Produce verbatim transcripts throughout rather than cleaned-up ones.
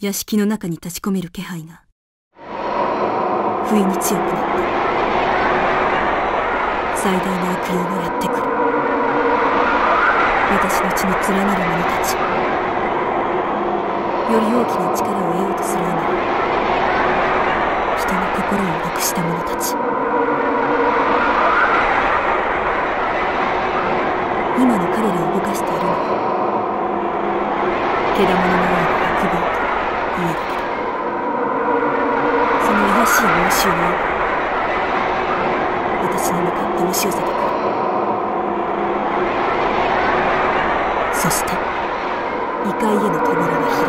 屋敷の中に立ち込める気配が不意に強くなった。最大の悪霊がやってくる。私の血に連なる者たち、より大きな力を得ようとするあまり、人の心をなくした者たち。今の彼らを動かしているのはけだもののような欲望と家だけだ。その卑しい妄想が私に向かって押し寄せてくる。そして異界への扉が開いた。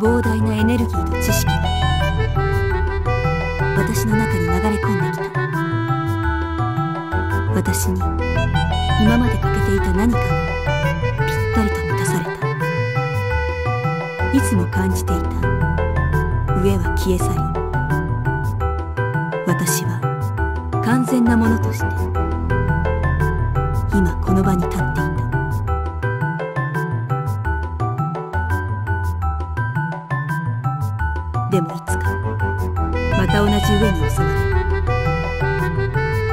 膨大なエネルギーと知識が私の中に流れ込んできた。私に今まで欠けていた何かがぴったりと満たされた。いつも感じていた上は消え去り、私は完全なものとして今この場に立っていた。でもいつかまた同じ上に襲われ、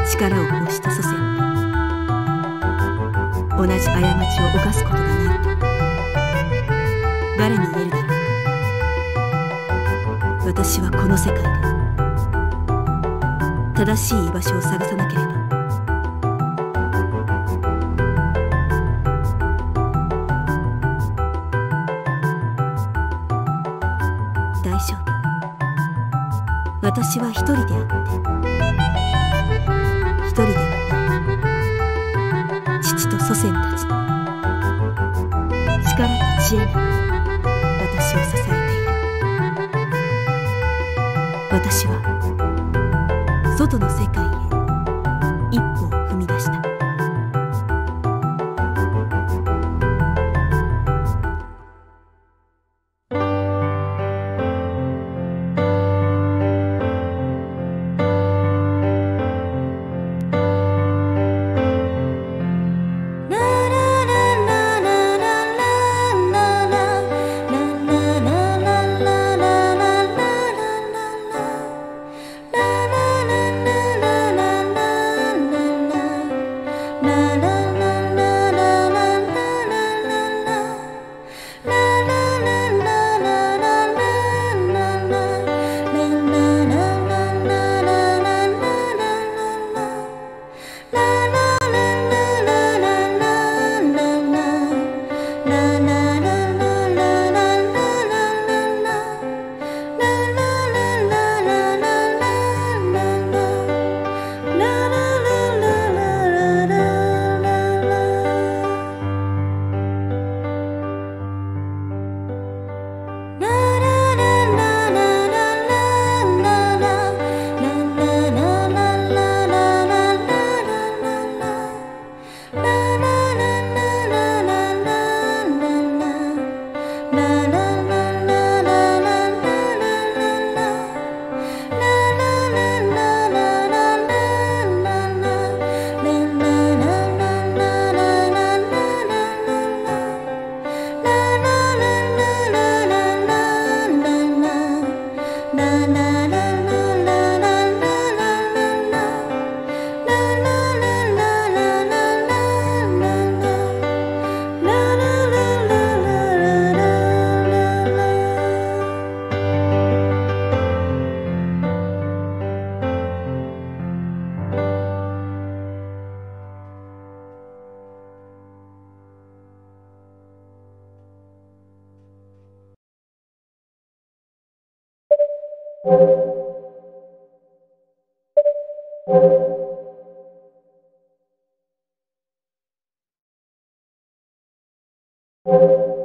力を欲した祖先同じ過ちを犯すことがないと誰に言えるだろうか。私はこの世界で正しい居場所を探さなければ。大丈夫、私は一人であって一人ではない。父と祖先たちの力と知恵が私を支えている。私は外の世界へ一歩を踏み出した。Thank you.